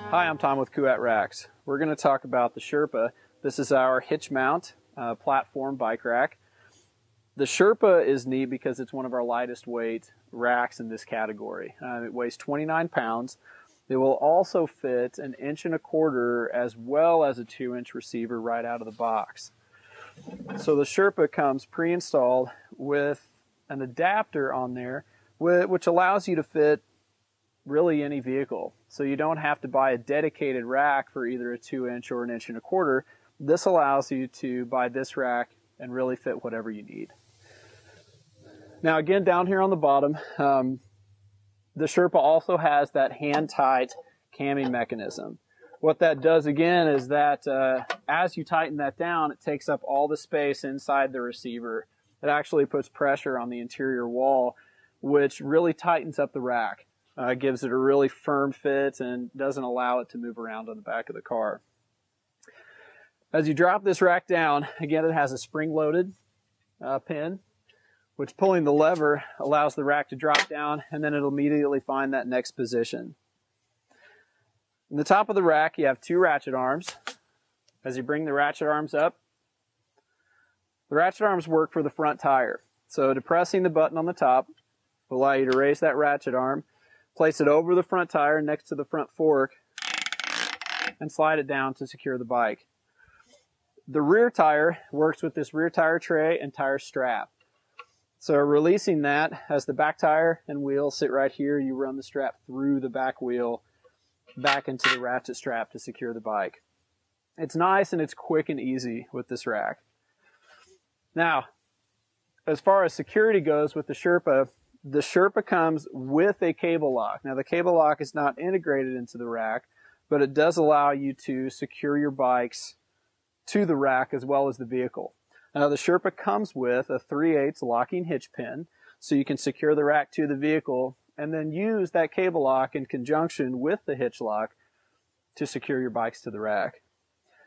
Hi, I'm Tom with Kuat Racks. We're going to talk about the Sherpa. This is our hitch mount platform bike rack. The Sherpa is neat because it's one of our lightest weight racks in this category. It weighs 29 pounds. It will also fit 1.25 inches as well as a 2-inch receiver right out of the box. So the Sherpa comes pre-installed with an adapter on there which allows you to fit really any vehicle. So you don't have to buy a dedicated rack for either a 2-inch or 1.25 inches. This allows you to buy this rack and really fit whatever you need. Now again, down here on the bottom, the Sherpa also has that hand-tight camming mechanism. What that does again is that as you tighten that down, it takes up all the space inside the receiver. It actually puts pressure on the interior wall, which really tightens up the rack. Gives it a really firm fit and doesn't allow it to move around on the back of the car. As you drop this rack down, again, it has a spring-loaded pin, which pulling the lever allows the rack to drop down, and then it'll immediately find that next position. In the top of the rack, you have two ratchet arms. As you bring the ratchet arms up, the ratchet arms work for the front tire. So depressing the button on the top will allow you to raise that ratchet arm, place it over the front tire next to the front fork, and slide it down to secure the bike. The rear tire works with this rear tire tray and tire strap. So releasing that, as the back tire and wheel sit right here, you run the strap through the back wheel back into the ratchet strap to secure the bike. It's nice and it's quick and easy with this rack. Now, as far as security goes with the Sherpa comes with a cable lock. Now the cable lock is not integrated into the rack, but it does allow you to secure your bikes to the rack as well as the vehicle. Now the Sherpa comes with a 3/8 locking hitch pin, so you can secure the rack to the vehicle and then use that cable lock in conjunction with the hitch lock to secure your bikes to the rack.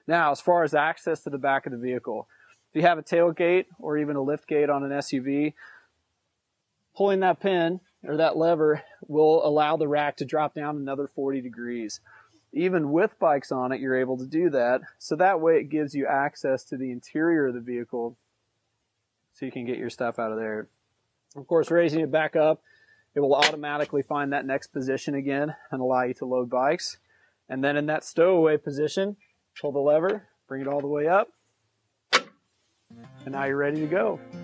Now, as far as access to the back of the vehicle, if you have a tailgate or even a lift gate on an SUV, pulling that pin or that lever will allow the rack to drop down another 40 degrees. Even with bikes on it, you're able to do that. So that way it gives you access to the interior of the vehicle so you can get your stuff out of there. Of course, raising it back up, it will automatically find that next position again and allow you to load bikes. And then in that stowaway position, pull the lever, bring it all the way up, and now you're ready to go.